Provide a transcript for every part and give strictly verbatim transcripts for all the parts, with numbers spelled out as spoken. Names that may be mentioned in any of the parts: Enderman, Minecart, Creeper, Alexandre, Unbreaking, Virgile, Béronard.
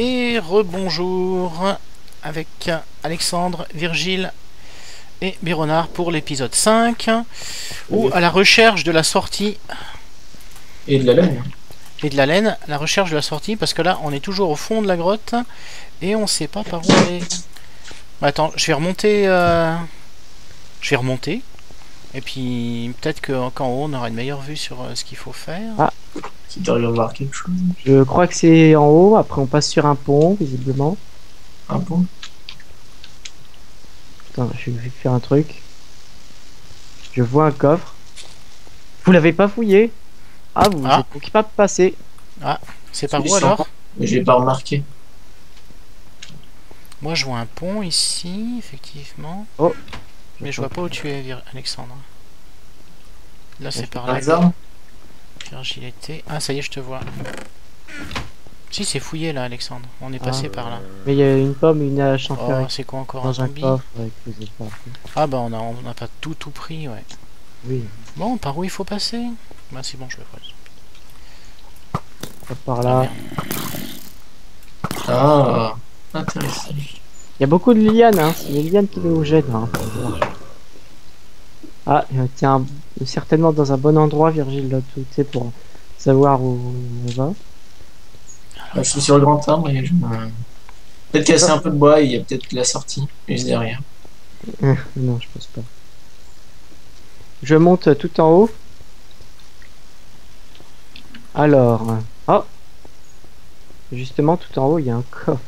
Et rebonjour avec Alexandre, Virgile et Béronard pour l'épisode cinq, ou à la recherche de la sortie. Et de la laine. Et de la laine, la recherche de la sortie, parce que là on est toujours au fond de la grotte et on sait pas par où aller. Attends, je vais remonter. Euh... Je vais remonter. Et puis peut-être qu'en haut on aura une meilleure vue sur euh, ce qu'il faut faire. Ah, si tu arrives à voir quelque chose. Je crois que c'est en haut, après on passe sur un pont, visiblement. Un pont. Attends, je vais faire un truc. Je vois un coffre. Vous l'avez pas fouillé? Ah, vous ne ah. pouvez pas passer. Ah, c'est par où alors? Mais je l'ai pas remarqué. Moi je vois un pont ici, effectivement. Oh. Mais je vois pas où tu es, Alexandre. Là c'est par là. Virgile était... Ah ça y est, je te vois. Si, c'est fouillé là, Alexandre. On est passé ah, par là. Mais il y a une pomme, une hache en fer. Oh, c'est quoi encore un zombie? Ah bah on a, on a pas tout tout pris, ouais. Oui. Bon, par où il faut passer? Bah c'est bon, je le vois. Par là. Ah, ah. Intéressant. Il y a beaucoup de lianes, hein. C'est les lianes qui nous gênent. Hein. Ah, tiens, certainement dans un bon endroit, Virgile, là, tu sais, pour savoir où on va. Alors, je suis sur le grand arbre et je... Peut-être casser un peu de bois, il y a peut-être la sortie, juste derrière. Non, je pense pas. Je monte tout en haut. Alors... Oh! Justement, tout en haut, il y a un coffre.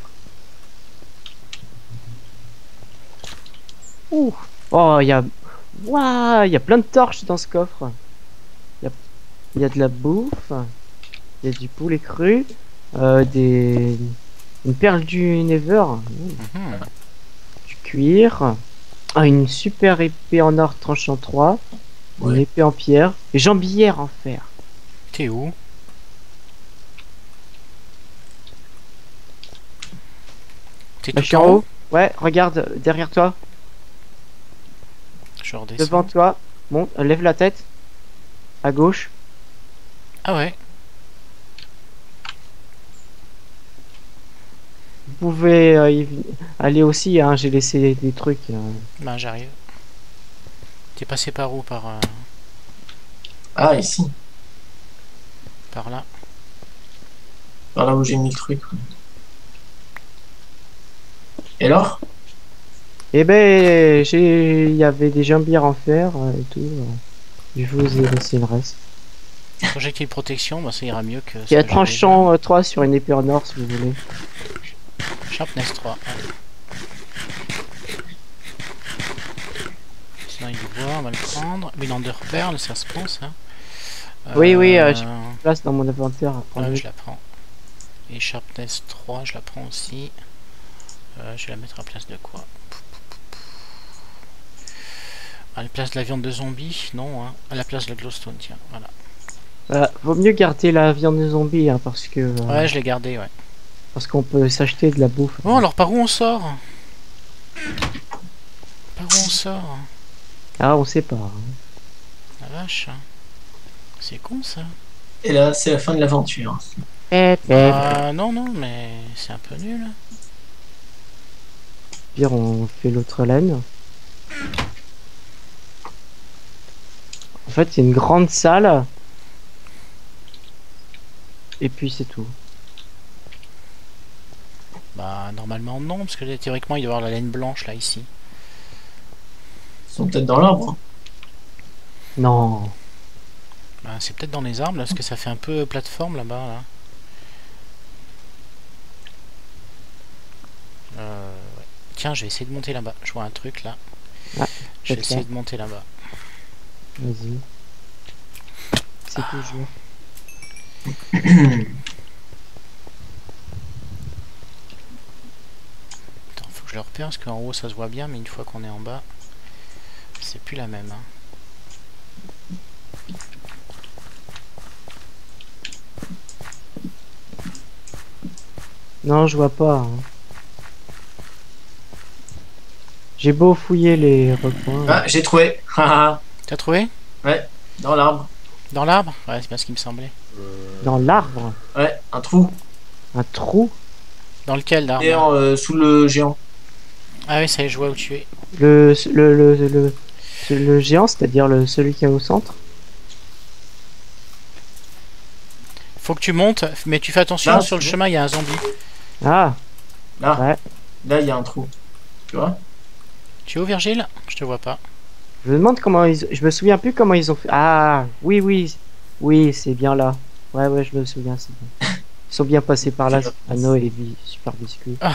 Ouh. Oh, il y a... Waouh, il y a plein de torches dans ce coffre. Il y a... y a de la bouffe. Il y a du poulet cru. Euh, des... Une perle du Never. Mmh. Mmh. Du cuir. Ah, une super épée en or tranchant trois. Ouais. Une épée en pierre. Et jambière en fer. T'es où? T'es tout en haut? Ouais, regarde, derrière toi. Devant toi, monte, lève la tête, à gauche. Ah ouais. Vous pouvez euh, y aller aussi, hein, j'ai laissé des trucs. Euh... Ben j'arrive. T'es passé par où? Par... Euh... Ah, ah ici. Par là. Par là où j'ai mis le truc. Et alors? Eh ben, j'ai, il y avait des jambières en fer et tout. Je vous ai laissé le reste. Projectile protection, bah ça ira mieux que. Il y a tranchant trois sur une épée en or si vous voulez. Sharpness trois. Sinon il du bois, on va le prendre. Milander Pearl, ça se prend ça. Euh, oui oui, euh, je place dans mon inventaire. Là, je la prends. Et Sharpness trois, je la prends aussi. Euh, je vais la mettre à place de quoi? À la place de la viande de zombie, non, hein. À la place de la glowstone, tiens, voilà. Voilà, vaut mieux garder la viande de zombie, hein, parce que... Euh, ouais, je l'ai gardée, ouais. Parce qu'on peut s'acheter de la bouffe. Bon, alors par où on sort? Par où on sort? Ah, on sait pas. Hein. La vache, hein. C'est con, ça. Et là, c'est la fin de l'aventure. Eh, euh, non, non, mais c'est un peu nul. Pire, on fait l'autre laine. En fait, c'est une grande salle. Et puis c'est tout. Bah normalement non, parce que théoriquement il doit y avoir la laine blanche là ici. Ils sont peut-être dans l'arbre. Non. Bah c'est peut-être dans les arbres là, parce que ça fait un peu plateforme là-bas. Là. Euh, ouais. Tiens, je vais essayer de monter là-bas. Je vois un truc là. Ah, je vais essayer de monter là-bas. Vas-y. C'est ah. toujours. Attends, faut que je le repère parce qu'en haut ça se voit bien, mais une fois qu'on est en bas, c'est plus la même. Hein. Non, je vois pas. Hein. J'ai beau fouiller les recoins. Ah, j'ai trouvé. T'as trouvé? Ouais, dans l'arbre. Dans l'arbre? Ouais, c'est bien ce qui me semblait. Dans l'arbre? Ouais, un trou. Un trou? Dans lequel là? Euh, sous le géant. Ah oui, ça y est, je vois où tu es. Le le le le, le, le géant, c'est-à-dire le celui qui est au centre. Faut que tu montes, mais tu fais attention, là, sur le chemin il y a un zombie. Ah. Là. Ouais. Là il y a un trou. Tu vois? Tu es où, Virgile? Je te vois pas. Je me demande comment ils... Je me souviens plus comment ils ont fait... Ah, oui, oui. Oui, c'est bien là. Ouais, ouais, je me souviens, c'est bien. Ils sont bien passés par là. Anno et Super Biscuit. Ah.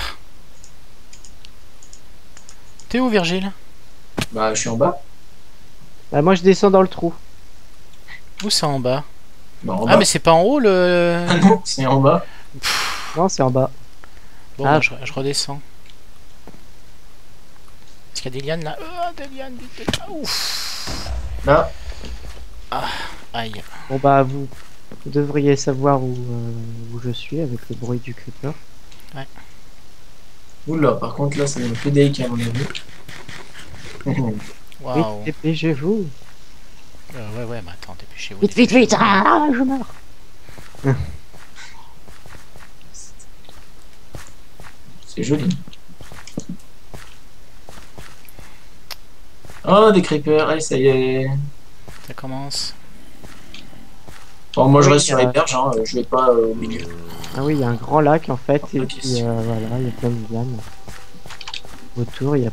T'es où, Virgile? Bah, je suis en bas. Bah, moi, je descends dans le trou. Où ça, en bas? Bah, en ah, bas. Mais c'est pas en haut, le... Ah non, c'est en bas. Pff. Non, c'est en bas. Bon, ah. bah, je, je redescends. Est-ce qu'il y a des lianes, là? Oh, des lianes, des lianes. Ouf. Là. Ah, aïe. Bon, bah, vous... Vous devriez savoir où, euh, où je suis avec le bruit du creeper. Ouais. Oula, par contre là c'est un peu délicat à mon avis. Waouh. Dépêchez-vous. Euh, ouais ouais mais attends, dépêchez-vous. Vite vite vite, ah, je meurs. C'est joli. Oh des creepers, allez ça y est. Ça commence. Bon, moi je reste sur les berges, hein, je vais pas euh, au milieu. Ah oui, il y a un grand lac en fait, et puis euh, voilà, il y a plein de lianes. Autour, il y a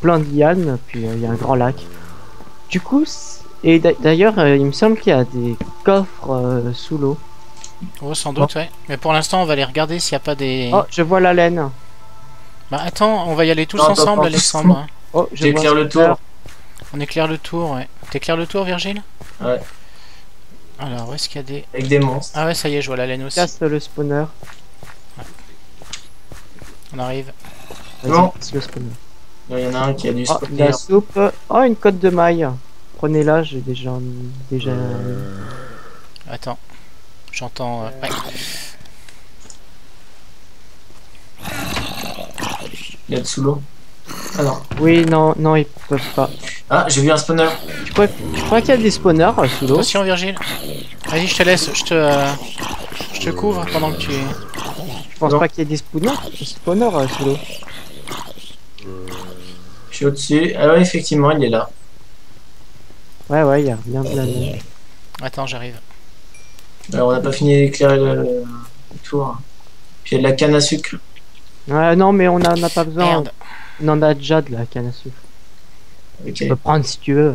plein de lianes, puis il euh, y a un grand lac. Du coup, et d'ailleurs, euh, il me semble qu'il y a des coffres euh, sous l'eau. Oh, sans doute, oh. Ouais. Mais pour l'instant, on va aller regarder s'il n'y a pas des... Oh, je vois la laine. Bah attends, on va y aller tous non, ensemble, Alexandre. Hein. Oh, je vois le tour. On éclaire le tour, ouais. T'éclaires le tour, Virgile? Ouais. Alors, où est-ce qu'il y a des... Avec des monstres. Ah ouais, ça y est, je vois la laine aussi. Casse le spawner. Ouais. On arrive. Non. Casse le spawner. Il y en a un qui a du spawner. Oh, la soupe. Oh, une côte de maille. Prenez-la, j'ai déjà... déjà... Euh... Attends. J'entends... Euh... Ouais. Il y a sous l'eau. Ah non. Oui, non, non, ils peuvent pas. Ah, j'ai vu un spawner. Je crois, crois qu'il y a des spawners euh, sous l'eau. Attention, Virgile. Vas-y, je te laisse, je te, euh, je te couvre pendant que tu... Je pense non. pas qu'il y ait des spawners, des spawners euh, sous l'eau. Je suis au-dessus. Ah ouais, effectivement, il est là. Ouais, ouais, il y a rien de la même. Attends, j'arrive. Alors, on n'a pas fini d'éclairer le, le tour. Puis il y a de la canne à sucre. Ouais, non, mais on n'a pas besoin... Merde. On en a déjà de la canne à sucre. Okay. Tu peux prendre si tu veux.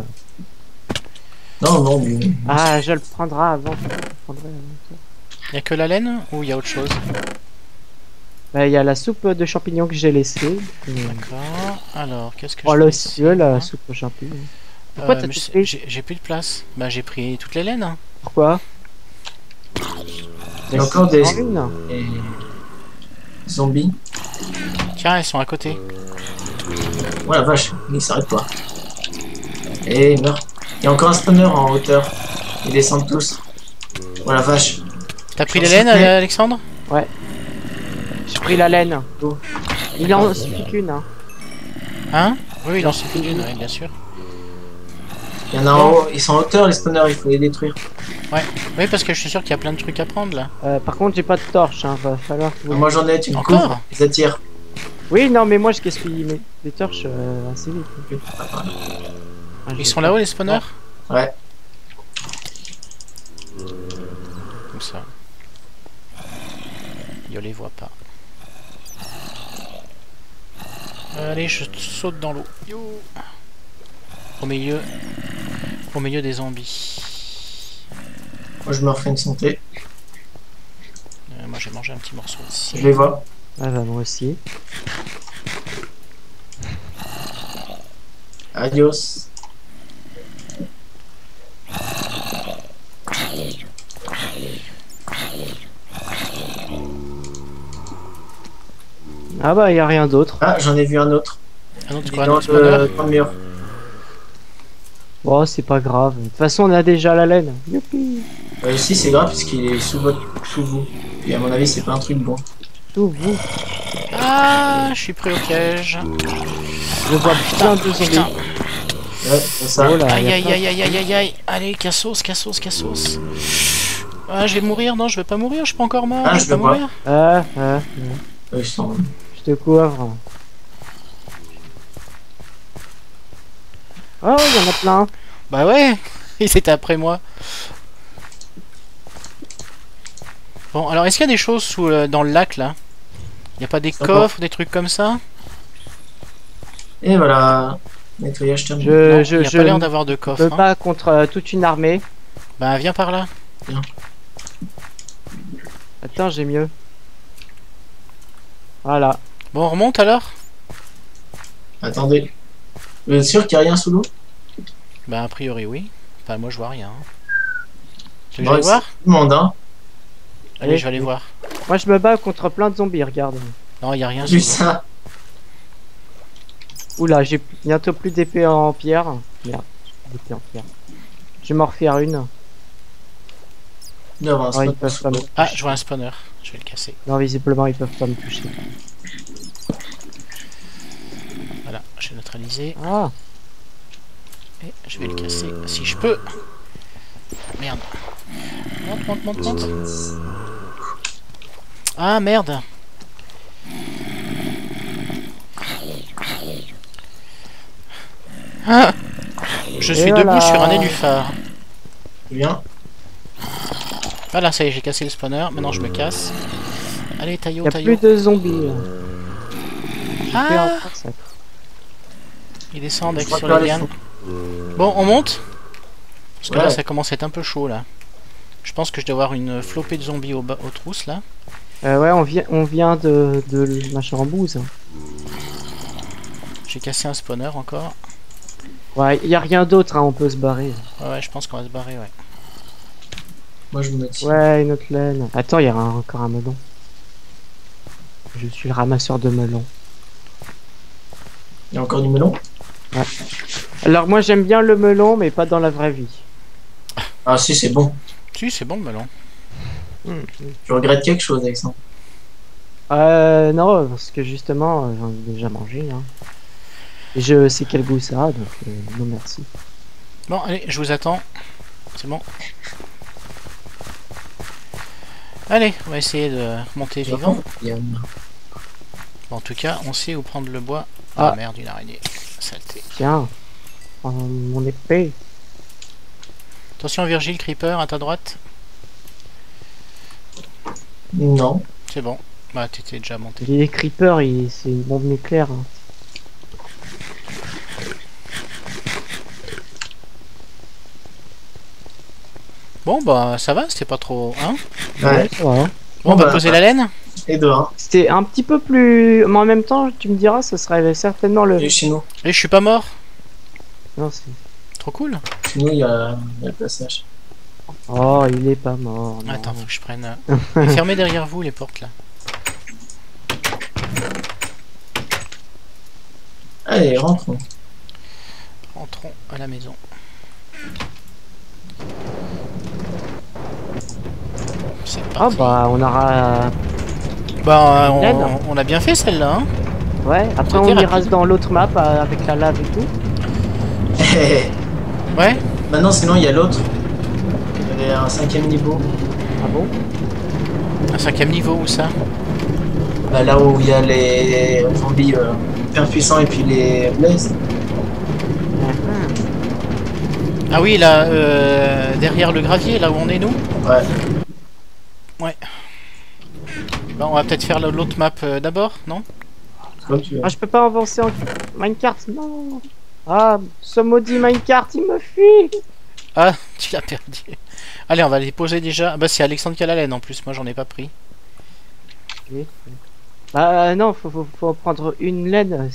Non, non, mais... Ah, je le prendrai avant. Il n'y a que la laine ou il y a autre chose? Bah, il y a la soupe de champignons que j'ai laissée. D'accord. Alors, qu'est-ce que oh, je... Oh, le ciel, la soupe de champignons. Pourquoi euh, t'as tout pris? J'ai plus de place. Bah, j'ai pris toutes les laines. Pourquoi? Il y a encore des... Et... Zombies. Tiens, ils sont à côté. Oh la vache, il s'arrête pas. Et il meurt. Il y a encore un spawner en hauteur. Ils descendent tous. Oh la vache. T'as pris la laine, Alexandre? Ouais. J'ai pris la laine. Oh. Il en suffit qu'une. Hein, hein? Oui, il en suffit qu'une, oui, bien sûr. Il y en a en haut. Ils sont en hauteur, les spawners, il faut les détruire. Ouais, oui, parce que je suis sûr qu'il y a plein de trucs à prendre là. Euh, par contre, j'ai pas de torche, hein. Va falloir que vous... Moi j'en ai, tu me couvres, ils attirent. Oui, non, mais moi je casse les, les torches euh, assez vite. Okay. Ah, ils sont là-haut les spawners? Ouais. Comme ça. Yo les voit pas. Allez, je saute dans l'eau. Au milieu. Au milieu des zombies. Moi je me refais une santé. Euh, moi j'ai mangé un petit morceau ici. Je les vois. Ah bah moi aussi. Adios. Ah bah y a rien d'autre. Ah j'en ai vu un autre. Un autre quoi, dans le, dans le mur. Oh c'est pas grave. De toute façon on a déjà la laine. Youpi. Bah ici c'est grave parce qu'il est sous votre, sous vous. Et à mon avis c'est pas un truc bon. Vous. Ah, je suis pris au piège. Je vois putain de zombies. Ouais, c'est ça. Oh là, aïe, aïe, aïe, aïe, aïe, aïe, aïe. Allez, cassos, cassos, cassos. Ah, je vais mourir. Non, je vais pas mourir. Je suis pas encore mort. Ah, je vais pas mourir. Ah, ah, ah. Je sens. Je te couvre. Oh, il y en a plein. Bah ouais, ils étaient après moi. Bon, alors est-ce qu'il y a des choses sous le, dans le lac là? Il n'y a pas des coffres, des trucs comme ça? Et voilà. Nettoyage thermique. Je, je, je, je l'air d'avoir de coffres. Je peux pas contre euh, toute une armée. Bah viens par là. Viens. Attends, j'ai mieux. Voilà. Bon, on remonte alors. Attendez. Vous êtes sûr qu'il n'y a rien sous l'eau? Bah a priori oui. Enfin moi je vois rien. Tu veux aller voir? Demande hein. Allez, allez je vais aller voir. Moi je me bats contre plein de zombies, regarde. Non, il n'y a rien sous ça. Oula, j'ai bientôt plus d'épée en pierre. Merde, d'épée en pierre. Je vais m'en refaire une. Non, un oh, ils peuvent pas me toucher. Ah, je vois un spawner. Je vais le casser. Non, visiblement ils peuvent pas me toucher. Voilà, j'ai neutralisé. Ah. Et je vais le casser si je peux. Merde. Monte, monte, monte, monte. Ah merde. Ah, je suis voilà. Debout sur un nénuphar. Bien. Voilà, ça y est, j'ai cassé le spawner. Maintenant, je me casse. Allez, taillot, taillot. Il y a plus de zombies. Ah. Ils descendent avec sur les lianes. Bon, on monte. Parce que ouais. Là, ça commence à être un peu chaud, là. Je pense que je dois avoir une flopée de zombies au bas, aux trousses, là. Euh, ouais, on, vi on vient de, de la charambouze. J'ai cassé un spawner encore. Ouais, y a rien d'autre, hein, on peut se barrer. Ouais, ouais, je pense qu'on va se barrer, ouais. Moi je me mets ici. Ouais, une autre laine. Attends, il y a un, encore un melon. Je suis le ramasseur de melons. Il y a encore du melon? Ouais. Alors moi j'aime bien le melon, mais pas dans la vraie vie. Ah si, c'est bon. Si, c'est bon le melon. Mmh. Tu regrettes quelque chose, Alexandre? Euh, non, parce que justement, j'en ai déjà mangé, hein. Je sais quel goût ça a, donc euh, non merci. Bon, allez, je vous attends. C'est bon. Allez, on va essayer de monter vivant. Bon, en tout cas, on sait où prendre le bois. Ah, ah merde, une araignée. Saleté. Tiens, prends mon épée. Attention, Virgile, Creeper, à ta droite. Non. C'est bon. Bah, t'étais déjà monté. Les Creepers, il... c'est une bombe nucléaire. Hein. Bon bah ça va, c'était pas trop hein. Ouais. Bon on va poser la laine. Et dehors. C'était un petit peu plus, mais en même temps tu me diras, ce serait certainement le. Et chez nous. Et je suis pas mort. Non c'est. Trop cool. Chez nous il y a le passage. Oh il est pas mort. Non. Attends faut que je prenne. Fermez derrière vous les portes là. Allez rentrons. Rentrons à la maison. Ah bah on aura... Bah on, on, on a bien fait celle-là hein. Ouais, après on ira dans l'autre map avec la lave et tout. Ouais. Bah non sinon il y a l'autre. Il y avait un cinquième niveau. Ah bon? Un cinquième niveau où ça? Bah là où il y a les zombies euh, perpuissants et puis les blazes. Ah oui là, euh, derrière le gravier là où on est nous. Ouais. Ouais. Bon, on va peut-être faire l'autre map euh, d'abord, non? Comme tu veux. Ah, je peux pas avancer en minecart, non. Ah, ce maudit minecart, il me fuit. Ah, tu l'as perdu. Allez, on va les poser déjà. Bah, c'est Alexandre qui a la laine en plus, moi j'en ai pas pris. Oui. Bah, non, faut, faut, faut en prendre une laine.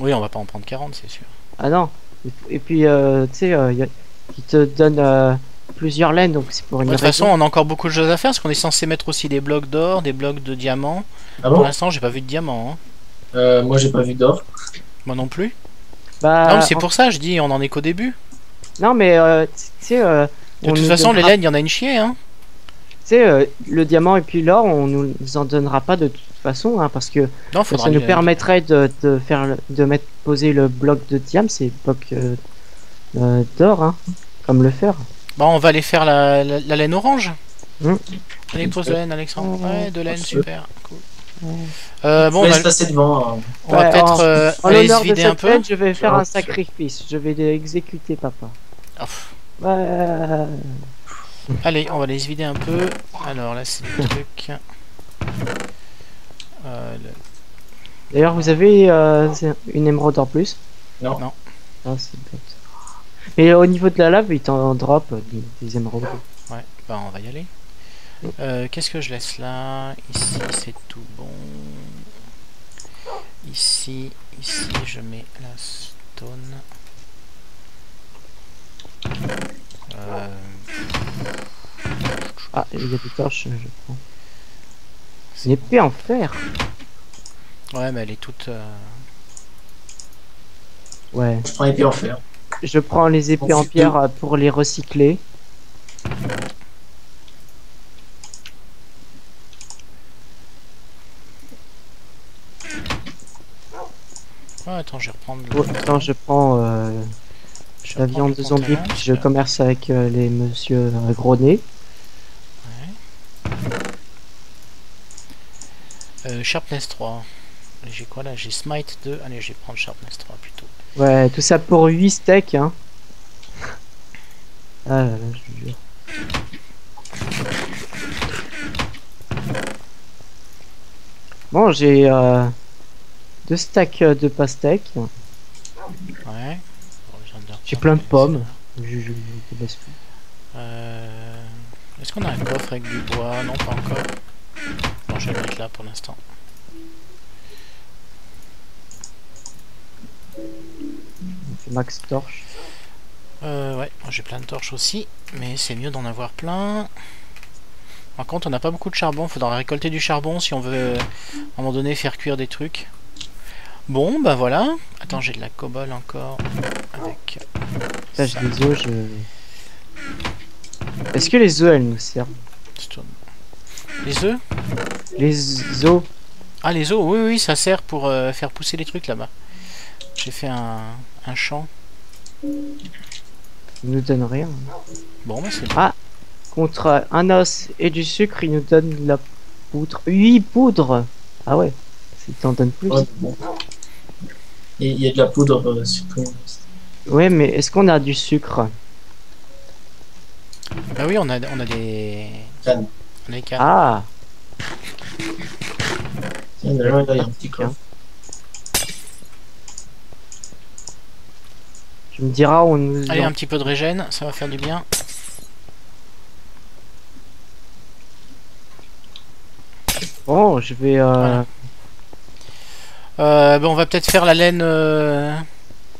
Oui, on va pas en prendre quarante, c'est sûr. Ah non. Et puis, euh, tu sais, euh, y a... il te donne. Euh... plusieurs laines donc c'est pour une. De toute façon on a encore beaucoup de choses à faire parce qu'on est censé mettre aussi des blocs d'or, des blocs de diamants. Ah bon? Pour l'instant j'ai pas vu de diamants hein. euh, moi j'ai pas vu d'or. Moi non plus. Bah non c'est en... pour ça je dis on en est qu'au début. Non mais euh, tu sais euh, de toute façon donnera... les laines il y en a une chier hein. Tu sais euh, le diamant et puis l'or on nous en donnera pas de toute façon hein, parce que non, ça nous permettrait de, de faire de mettre poser le bloc de diamant c'est bloc euh, euh, d'or hein, comme le fer. Bon, on va aller faire la, la, la laine orange. Mmh. Allez, pose de laine, Alexandre. Ouais, de laine, super. Cool. Euh, bon, on va passer devant. On va peut-être euh, aller se vider un peu. Fête, je vais faire un sacrifice. Je vais exécuter papa. Ouf. Euh... Allez, on va aller se vider un peu. Alors là, c'est le truc. Euh, le... D'ailleurs, vous avez euh, une émeraude en plus? Non. Non. Ah, c'est bête. Mais au niveau de la lave, il t'en drop des, des émeraudes. Ouais, bah on va y aller. Euh, Qu'est-ce que je laisse là? Ici, c'est tout bon. Ici, ici, je mets la stone. Euh... Ah, il y a des torches, je prends. C'est une épée en fer. Ouais, mais elle est toute... Euh... Ouais. Je prends l'épée en fer. Je prends les épées en pierre pour les recycler. Ah, attends, je vais reprendre... Le... Oh, attends, je prends... Euh... Je la viande de zombie, je commerce avec euh, les monsieur euh, Grosnet. Ouais. Euh, sharpness trois. J'ai quoi là? J'ai smite deux. Allez, je vais prendre sharpness trois plutôt. Ouais, tout ça pour huit steaks, hein. Ah là là, je jure. Bon, j'ai euh, deux stacks de pastèques. Ouais. J'ai plein de pommes. Je, je, je te euh... Est-ce qu'on a un coffre avec du bois? Non, pas encore. Bon, je vais le mettre là pour l'instant. Max torche. Euh, ouais, j'ai plein de torches aussi, mais c'est mieux d'en avoir plein. Par contre, on n'a pas beaucoup de charbon. Faudra récolter du charbon si on veut à un moment donné faire cuire des trucs. Bon, bah voilà. Attends, j'ai de la cobole encore. Avec. Là, j'ai des œufs, je. Est-ce que les œufs, elles nous servent? Les œufs? Les œufs. Ah, les œufs, oui, oui, ça sert pour euh, faire pousser les trucs là-bas. J'ai fait un, un champ. Ils nous donnent rien. Bon, bah c'est bon. Ah, contre un os et du sucre, ils nous donnent de la poudre. huit poudres! Ah ouais, ils t'en donnent plus. Ouais, bon. Il y a de la poudre euh, supprimée. Ouais, mais est-ce qu'on a du sucre? Bah oui, on a, on a des cannes. On a des cannes. Ah. Tiens, là, il y a un petit coffre. Tu me diras, on nous... Allez, un petit peu de régène, ça va faire du bien. Bon, je vais... Euh... Voilà. Euh, ben on va peut-être faire la laine euh...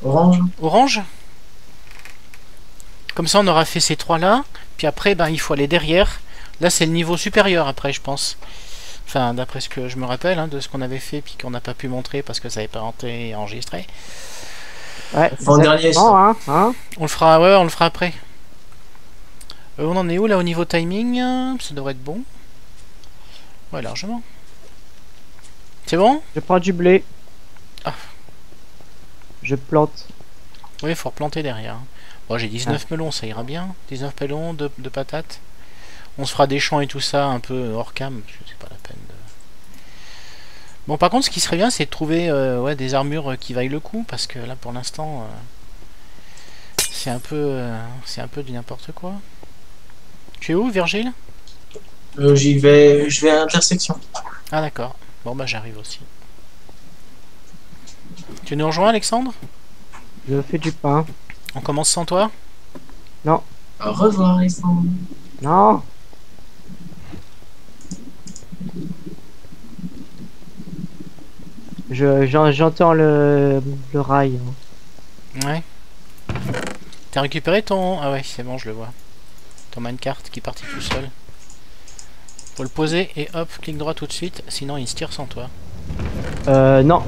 orange. orange. Comme ça on aura fait ces trois là. Puis après ben il faut aller derrière. Là c'est le niveau supérieur après je pense. Enfin d'après ce que je me rappelle hein, de ce qu'on avait fait puis qu'on n'a pas pu montrer parce que ça n'avait pas été enregistré. Ouais. En dernier. Hein, hein on le fera. Ouais, on le fera après. Euh, on en est où là au niveau timing? Ça devrait être bon. Ouais largement. C'est bon? Je prends du blé. Ah. Je plante. Oui, il faut replanter derrière. Bon, j'ai dix-neuf ah. melons, ça ira bien. dix-neuf melons, de, de patates. On se fera des champs et tout ça un peu hors cam. C'est pas la peine de... Bon, par contre, ce qui serait bien, c'est de trouver euh, ouais, des armures qui vaillent le coup. Parce que là, pour l'instant, euh, c'est un peu euh, c'est un peu du n'importe quoi. Tu es où, Virgile? euh, J'y vais, je vais à l'intersection. Ah, d'accord. Bon bah j'arrive aussi. Tu nous rejoins Alexandre? Je fais du pain. On commence sans toi? Non. Au revoir Alexandre. Non. Je j'entends le, le rail. Hein. Ouais. T'as récupéré ton... Ah ouais c'est bon je le vois. Ton minecart qui est parti tout seul. Faut le poser et hop, clic droit tout de suite, sinon il se tire sans toi. Euh, non.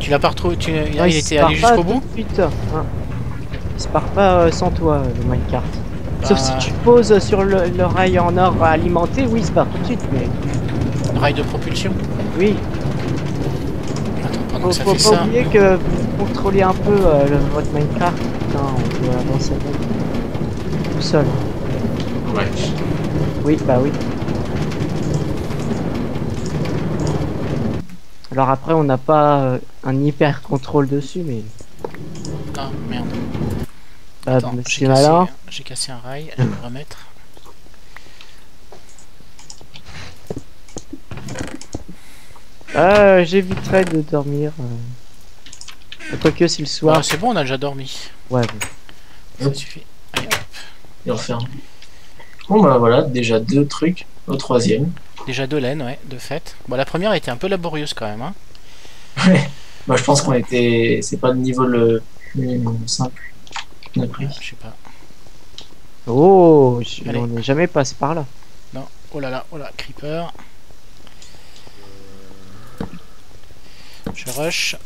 Tu l'as pas retrouvé, tu... là il, il était allé jusqu'au bout suite, hein. Il se part pas euh, sans toi, le minecart. Bah... Sauf si tu poses sur le, le rail en or alimenté, oui il se part tout de suite, mais... Le rail de propulsion? Oui. Attends, pendant faut, que ça faut fait pas ça... oublier que vous contrôlez un peu euh, le, votre minecart. Putain, on peut avancer tout seul. Ouais. Oui, bah oui. Alors après on n'a pas euh, un hyper contrôle dessus mais... Ah merde. Bah, j'ai cassé, j'ai cassé un rail, je vais le remettre. Ah, j'éviterai de dormir. Euh... Quoique c'est le soir. Ah, c'est bon, on a déjà dormi. Ouais. Bon. Ça suffit. Allez, hop. Et on ferme. Bon bah voilà, déjà deux trucs au troisième. Déjà deux laines, ouais, de fait. Bon, la première était un peu laborieuse quand même. Hein. Ouais. Bah je pense qu'on était... C'est pas le niveau le plus simple. On a pris. Ouais, je sais pas. Oh, je... on n'est jamais passé par là. Non. Oh là là, oh là, creeper. Je rush.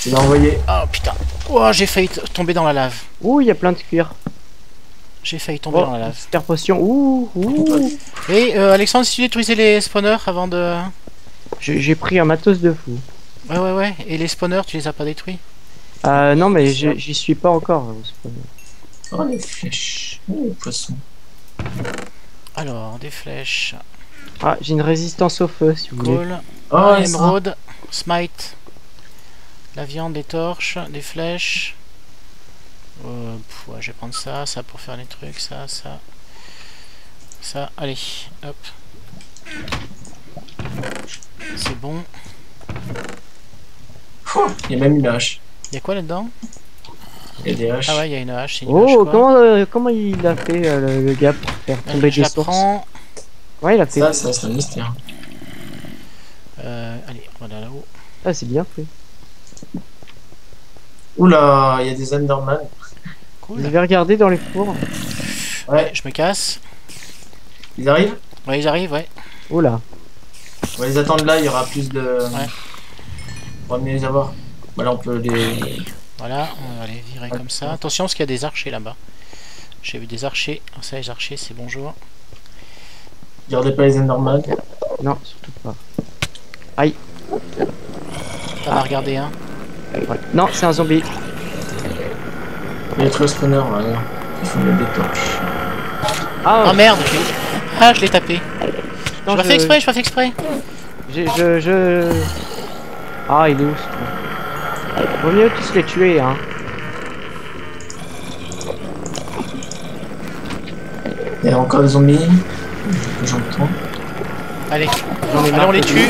Tu l'as envoyé. Oh putain. Oh, j'ai failli tomber dans la lave. Ouh, il y a plein de cuir. J'ai failli tomber oh, dans la lave. Super potion. Ouh, ouh. Et euh, Alexandre, si tu détruisais les spawners avant de... J'ai pris un matos de fou. Ouais, ouais, ouais. Et les spawners, tu les as pas détruits? Euh, non, mais j'y suis pas encore. Oh, les flèches. Oh, les poissons. Alors, des flèches. Ah, j'ai une résistance au feu, si vous cool. voulez. Oh, émeraude. Smite, la viande, des torches, des flèches. Euh, pff, ouais, je vais prendre ça, ça pour faire des trucs, ça, ça, ça. Allez, hop. C'est bon. Il y a même une hache. Il y a quoi là-dedans? Il y a des haches. Ah ouais, il y a une hache. Une oh, hache, quoi. Comment, euh, comment il a fait euh, le gars pour faire tomber euh, des sources? Ouais, il a fait. Ça, ça c'est un mystère. Euh, allez, voilà là-haut. Ah, c'est bien fait. Oula, il y a des Enderman. Cool. Vous avez regardé dans les fours? Ouais. Ouais, je me casse. Ils arrivent? Ouais, ils arrivent, ouais. Oula. On va les attendre là, il y aura plus de... Ouais. On va mieux les avoir. Voilà, on peut les... Voilà, on va les virer ah, comme ça. Ouais. Attention, parce qu'il y a des archers là-bas. J'ai vu des archers. Ah, ça, les archers, c'est bonjour. Regardez pas les Enderman. Non, surtout pas. Aïe. T'en as regardé un? Ouais. Non, c'est un zombie. Il y a trop de spawners là. Ils font des torches. Ah oh, merde. Ah, je l'ai tapé. Non, je l'ai je... fait exprès, je l'ai fait exprès. Je, je, je... Ah, il est où ce truc? Vaut mieux qu'ils se les tuer, hein. Il y a encore des zombies. J'entends. Allez, on, Allez, on les tue.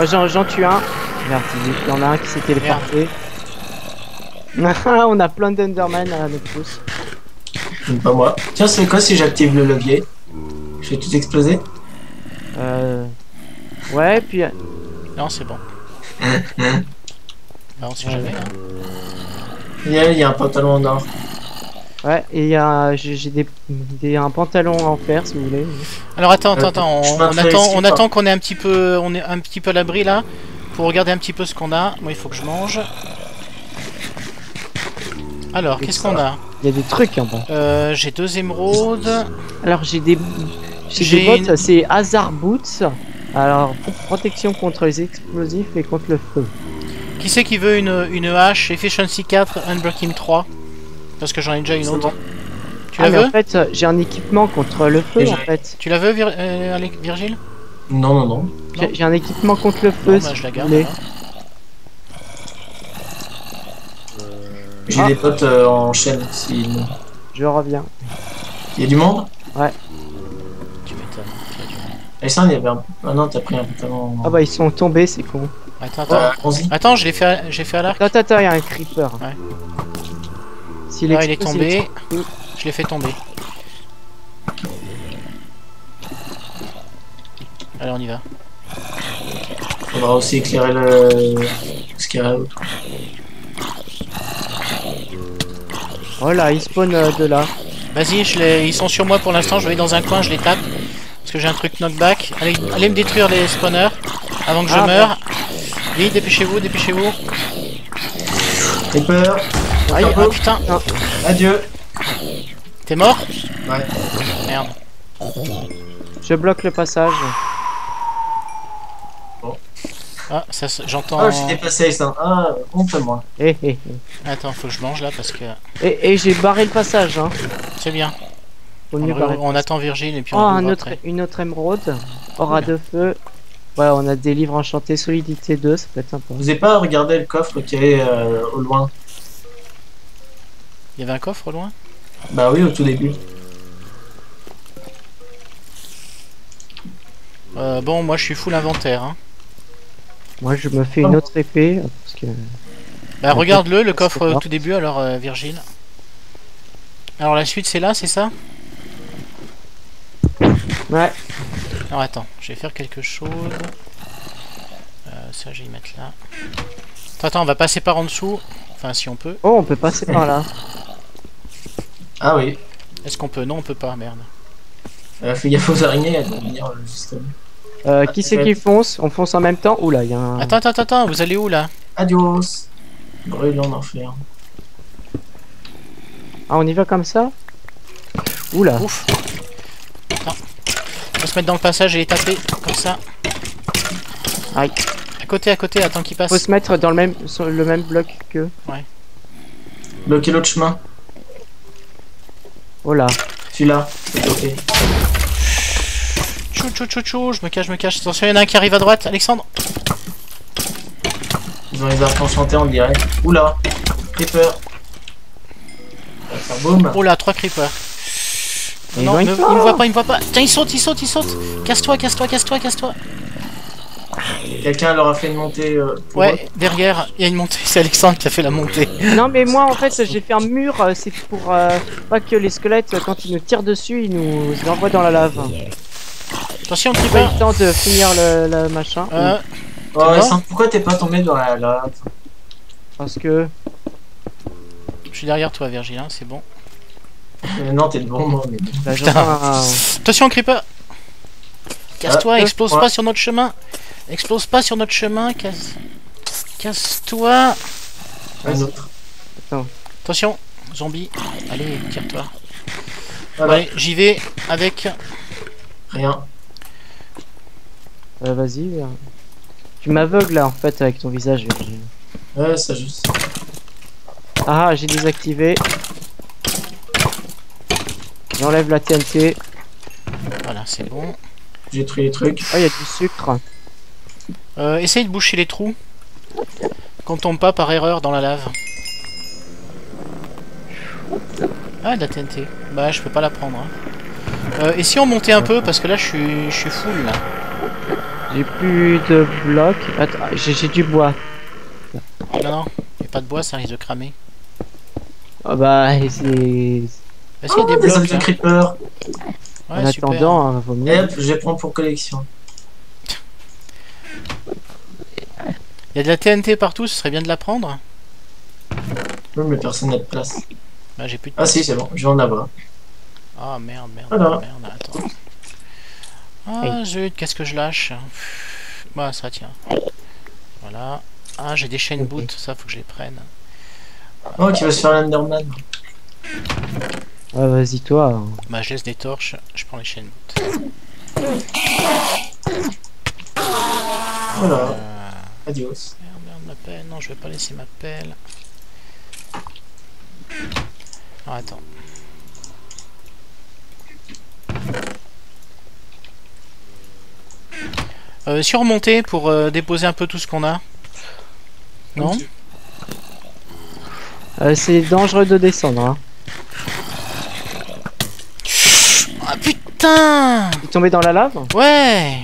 J'en tue un. Merde, il y en a un qui s'est téléporté. On a plein d'Enderman à notre pouce. Pas moi. Tiens, c'est quoi si j'active le levier? Je vais tout exploser. Euh... Ouais, puis... Non, c'est bon. Bah, on sait jamais. Il y a, il y a un pantalon en or. Ouais, et il y a... J'ai des, des... un pantalon en fer, si vous voulez. Alors, attends, attends, attends. On, on attend qu'on attend qu est un petit peu... On est un petit peu à l'abri, là. Pour regarder un petit peu ce qu'on a. Moi, il faut que je mange. Alors, qu'est-ce qu'on a? Il y a des trucs en bas. Euh, j'ai deux émeraudes. Alors, j'ai des... J'ai des bottes, une... c'est Hazard Boots. Alors, pour protection contre les explosifs et contre le feu. Qui c'est qui veut une, une hache? Efficiency quatre, Unbreaking trois. Parce que j'en ai déjà une autre. Bon. Tu ah la veux? En fait, j'ai un équipement contre le feu, en fait. Tu la veux, Vir euh, Virgile? Non, non, non. J'ai un équipement contre le feu. Non, bah, si je la garde. J'ai ah. des potes euh, en chaîne. Si... Je reviens. Il y a du monde? Ouais. Tu m'étonnes. Il y avait un... Ah non, t'as pris un pantalon. Ah bah, ils sont tombés, c'est con. Attends, attends. Oh, attends, je l'ai fait à, fait à l'arc. Attends, attends, il y a un creeper. Ouais. Il, ah, il est tombé, je l'ai fait tomber. Allez, on y va. On va aussi éclairer le... ce qu'il y a là-haut. Oh là, ils spawnent euh, de là. Vas-y, ils sont sur moi pour l'instant, je vais dans un coin, je les tape. Parce que j'ai un truc knockback. Allez, allez me détruire les spawners avant que ah, je meure. Bon. Oui, dépêchez-vous, dépêchez-vous. J'ai peur. Aïe, ah putain! Non. Adieu! T'es mort? Ouais. Merde. Je bloque le passage. Bon. Ah, ça j'entends. Ah, je suis dépassé, ça. Ah, honte à moi. Eh, eh, eh. Attends, faut que je mange là parce que. Eh, eh, j'ai barré le passage, hein. C'est bien. On, on, on attend Virgile et puis on. Oh, un autre, une autre émeraude. Aura de feu. Ouais, on a des livres enchantés, solidité deux, ça peut être sympa. Vous n'avez pas regardé le coffre qui est euh, au loin? Il y avait un coffre au loin? Bah oui, au tout début. Euh, bon, moi je suis full inventaire. Hein. Moi je me fais une autre épée. Parce que... Bah regarde-le, le coffre au tout début alors, euh, Virgile. Alors la suite c'est là, c'est ça? Ouais. Alors attends, je vais faire quelque chose. Euh, ça, je vais y mettre là. Attends, attends, on va passer par en dessous. Enfin, si on peut. Oh, on peut passer par là. Ah oui. Est-ce qu'on peut? Non, on peut pas, merde. Euh, fais gaffe aux araignées, elles vont venir juste. Euh, qui ah, c'est qui fonce? On fonce en même temps? Oula, il y a un. Attends, attends, attends, vous allez où là? Adios. Brûle en enfer. Ah, on y va comme ça? Oula. Ouf. Attends. On va se mettre dans le passage et les taper, comme ça. Aïe. À côté, à côté, attends qu'ils passent. Faut se mettre dans le même, sur le même bloc qu'eux. Ouais. Bloquer l'autre chemin. Oh là. Celui-là, c'est bloqué. Chou, chou, chou, chou, je me cache, je me cache. Attention, il y en a un qui arrive à droite, Alexandre. Ils ont les arcs enchantés en direct. Oula, creeper. On va faire boum. Oh là, trois creepers. Oh non, il ne, il me voit pas, il me voit pas. Tiens, il saute, il saute, il saute. Casse-toi, casse-toi, casse-toi, casse-toi. Quelqu'un leur a fait une montée. Euh, pour ouais, eux. Derrière, il y a une montée. C'est Alexandre qui a fait la montée. Non, mais moi, en fait, j'ai fait un mur. C'est pour euh, pas que les squelettes, quand ils nous tirent dessus, ils nous ils envoient dans la lave. Attention, petit peu. J'ai le temps de finir le, le machin. Euh, oui. Ouais, sans, pourquoi t'es pas tombé dans la lave? Parce que. Je suis derrière toi, Virgile, hein, c'est bon. Euh, non, t'es devant moi, mais. Là, putain. Un... Attention, creeper! Casse-toi, ah, explose ouais. pas sur notre chemin! Explose pas sur notre chemin, casse. Casse-toi! Un autre. Attends. Attention, zombie! Allez, tire-toi! Voilà. Ouais, j'y vais avec. Rien. Euh, vas-y, viens. Tu m'aveugles là en fait avec ton visage. Ouais, ça juste. Ah, j'ai désactivé. J'enlève la T N T. Voilà, c'est bon. J'ai détruit les trucs. Ah, il y a du sucre. Euh, essaye de boucher les trous. Qu'on tombe pas par erreur dans la lave. Ah, de la T N T. Bah, je peux pas la prendre. Hein. Euh, et si on montait un peu, parce que là, je suis, je suis full là. J'ai plus de blocs. Attends, j'ai du bois. Non, non, il n'y a pas de bois, ça risque de cramer. Ah, oh, bah, c'est. Bah, oh, y a des, des blocs, hein. Creeper. Ouais, en super. Attendant, hein, vaut mieux. Yep, je les prends pour collection. Il y a de la T N T partout, ce serait bien de la prendre. Oui, mais personne n'a de place. Bah, j'ai plus de place. Ah si, c'est bon, je vais en avoir. Ah merde, merde, voilà. Merde, attends. Ah zut, qu'est-ce que je lâche? Bah ça tient. Voilà. Ah, j'ai des chaînes boot, ça faut que je les prenne. Oh, tu vas se faire l'Enderman. Ah vas-y toi. Bah je laisse des torches, je prends les chaînes. Voilà. Euh... Adios. Merde, merde, ma pelle. Non, je vais pas laisser ma pelle. Ah, attends. Euh, surmonter pour euh, déposer un peu tout ce qu'on a. Non euh, c'est dangereux de descendre. Hein. Ah putain! Il est tombé dans la lave? Ouais!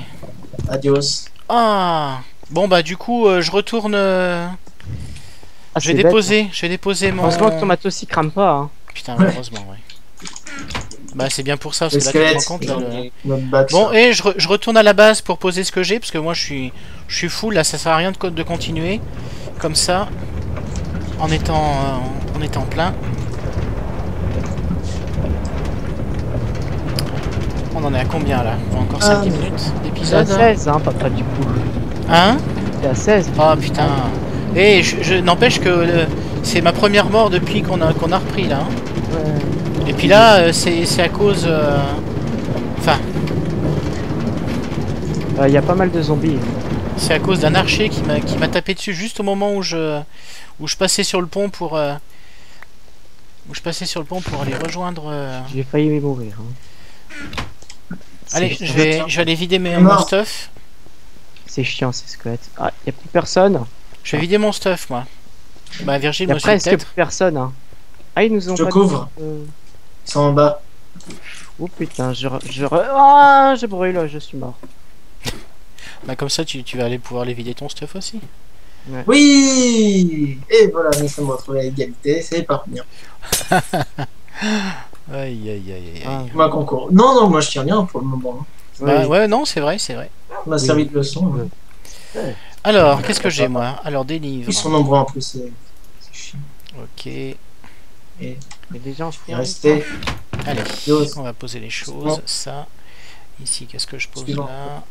Adios. Ah! Bon bah du coup euh, je retourne... Euh... Ah, je vais déposer, bête, hein. Je vais déposer mon... Heureusement que ton matos il crame pas. Hein. Putain, ouais. Heureusement, ouais. Bah c'est bien pour ça, parce le que là tu te rends compte... Là, le... back, bon, ça. Et je, re je retourne à la base pour poser ce que j'ai, parce que moi je suis je suis full, là ça sert à rien de, de continuer. Comme ça, en étant, euh, en, en étant plein. On en est à combien là? Encore cinq ah, minutes d'épisode. seize, hein, pas près du coup. Hein? T'es à seize. Oh putain. Et je, je n'empêche que euh, c'est ma première mort depuis qu'on a qu'on a repris là. Hein. Ouais. Et puis là, euh, c'est à cause. Euh... Enfin. Il euh, y a pas mal de zombies. C'est à cause d'un archer qui m'a qui m'a tapé dessus juste au moment où je où je passais sur le pont pour euh... où je passais sur le pont pour aller rejoindre. Euh... J'ai failli m'y mourir. Hein. Allez, je vais je vais aller vider mes stuff. C'est chiant ces squelettes. Ah, y'a plus personne. Je vais vider mon stuff, moi. Bah, Virgile, moi, je suis peut-être. Y'a presque plus personne, hein. Ah, ils nous ont je pas couvre. Dit, euh... Ils sont en bas. Oh putain, je... Re... je re... Ah, je brûle, je suis mort. Bah, comme ça, tu, tu vas aller pouvoir les vider ton stuff aussi. Ouais. Oui. Et voilà, nous sommes retrouvés à égalité, c'est parfait. Aïe, aïe, aïe, aïe. Ah, ma concours. Non, non, moi je tiens rien pour le moment. Bah, oui. Ouais, non, c'est vrai, c'est vrai. On m'a oui. servi de leçon. Oui. Ouais. Alors, qu'est-ce que j'ai moi? Alors, des livres. Ils sont nombreux en plus, c'est chiant. Ok. Et, Et des gens, je rester. Allez, on va poser les choses. Bon. Ça. Ici, qu'est-ce que je pose là?